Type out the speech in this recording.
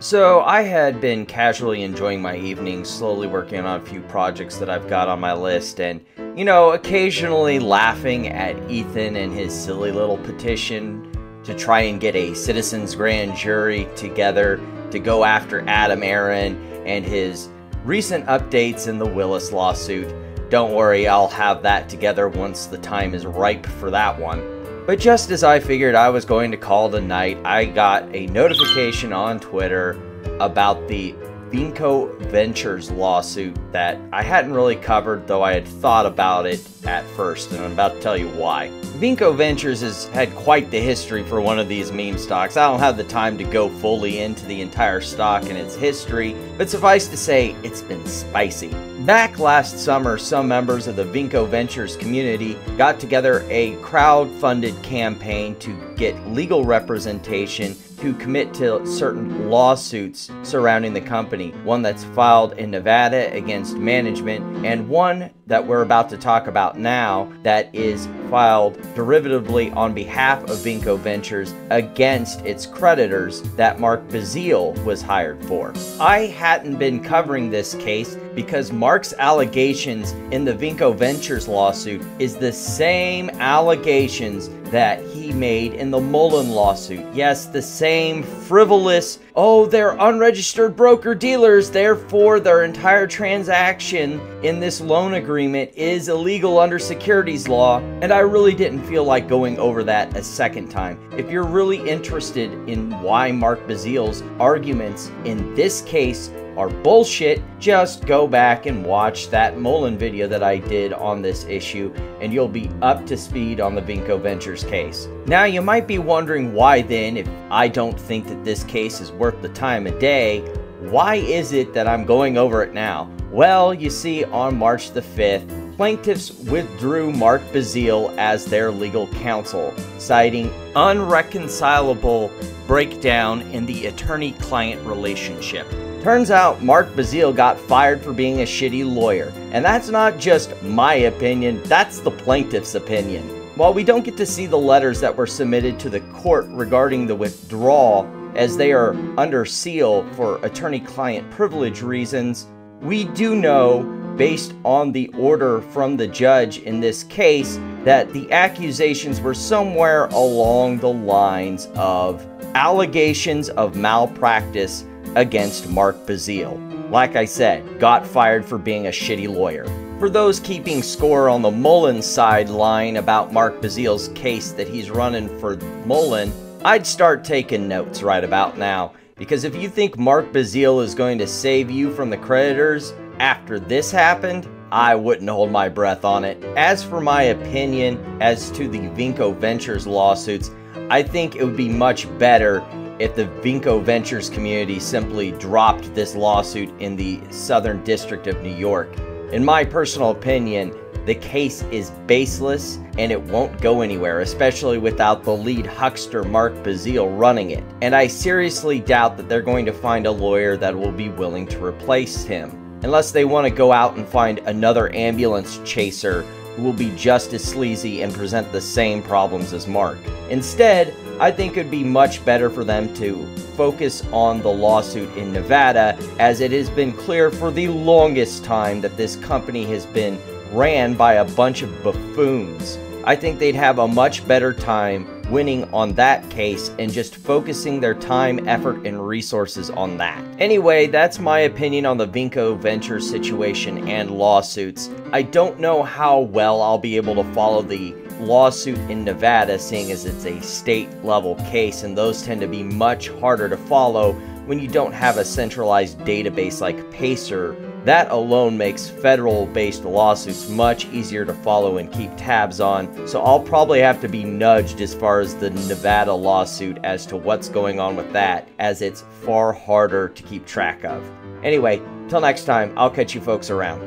So I had been casually enjoying my evening, slowly working on a few projects that I've got on my list and, you know, occasionally laughing at Ethan and his silly little petition to try and get a citizens grand jury together to go after Adam Aaron and his recent updates in the Willis lawsuit. Don't worry, I'll have that together once the time is ripe for that one. But just as I figured I was going to call the night, I got a notification on Twitter about the Vinco Ventures lawsuit that I hadn't really covered, though I had thought about it at first, and I'm about to tell you why. Vinco Ventures has had quite the history for one of these meme stocks. I don't have the time to go fully into the entire stock and its history, but suffice to say, it's been spicy. Back last summer, some members of the Vinco Ventures community got together a crowdfunded campaign to get legal representation to commit to certain lawsuits surrounding the company. One that's filed in Nevada against management, and one that we're about to talk about now that is filed derivatively on behalf of Vinco Ventures against its creditors that Mark Basile was hired for. I hadn't been covering this case because Mark's allegations in the Vinco Ventures lawsuit is the same allegations that he made in the Mullen lawsuit. Yes, the same frivolous, oh, they're unregistered broker dealers, therefore their entire transaction in this loan agreement is illegal under securities law, and I really didn't feel like going over that a second time. If you're really interested in why Mark Basile's arguments in this case are bullshit, just go back and watch that Mullen video that I did on this issue, and you'll be up to speed on the Vinco Ventures case. Now, you might be wondering why then, if I don't think that this case is worth the time of day, why is it that I'm going over it now? Well, you see, on March the 5th, plaintiffs withdrew Mark Basile as their legal counsel, citing unreconcilable breakdown in the attorney-client relationship. Turns out Mark Basile got fired for being a shitty lawyer. And that's not just my opinion, that's the plaintiff's opinion. While we don't get to see the letters that were submitted to the court regarding the withdrawal, as they are under seal for attorney-client privilege reasons, we do know, based on the order from the judge in this case, that the accusations were somewhere along the lines of allegations of malpractice against Mark Basile. Like I said, got fired for being a shitty lawyer. For those keeping score on the Mullen sideline about Mark Basile's case that he's running for Mullen, I'd start taking notes right about now, because if you think Mark Basile is going to save you from the creditors after this happened, I wouldn't hold my breath on it. As for my opinion as to the Vinco Ventures lawsuits, I think it would be much better if the Vinco Ventures community simply dropped this lawsuit in the Southern District of New York. In my personal opinion, the case is baseless and it won't go anywhere, especially without the lead huckster Mark Basile running it. And I seriously doubt that they're going to find a lawyer that will be willing to replace him, unless they want to go out and find another ambulance chaser who will be just as sleazy and present the same problems as Mark. Instead, I think it would be much better for them to focus on the lawsuit in Nevada, as it has been clear for the longest time that this company has been ran by a bunch of buffoons. I think they'd have a much better time winning on that case and just focusing their time, effort, and resources on that. Anyway, that's my opinion on the Vinco Ventures situation and lawsuits. I don't know how well I'll be able to follow the lawsuit in Nevada, seeing as it's a state level case, and those tend to be much harder to follow when you don't have a centralized database like PACER. That alone makes federal-based lawsuits much easier to follow and keep tabs on, so I'll probably have to be nudged as far as the Nevada lawsuit as to what's going on with that, as it's far harder to keep track of. Anyway, till next time, I'll catch you folks around.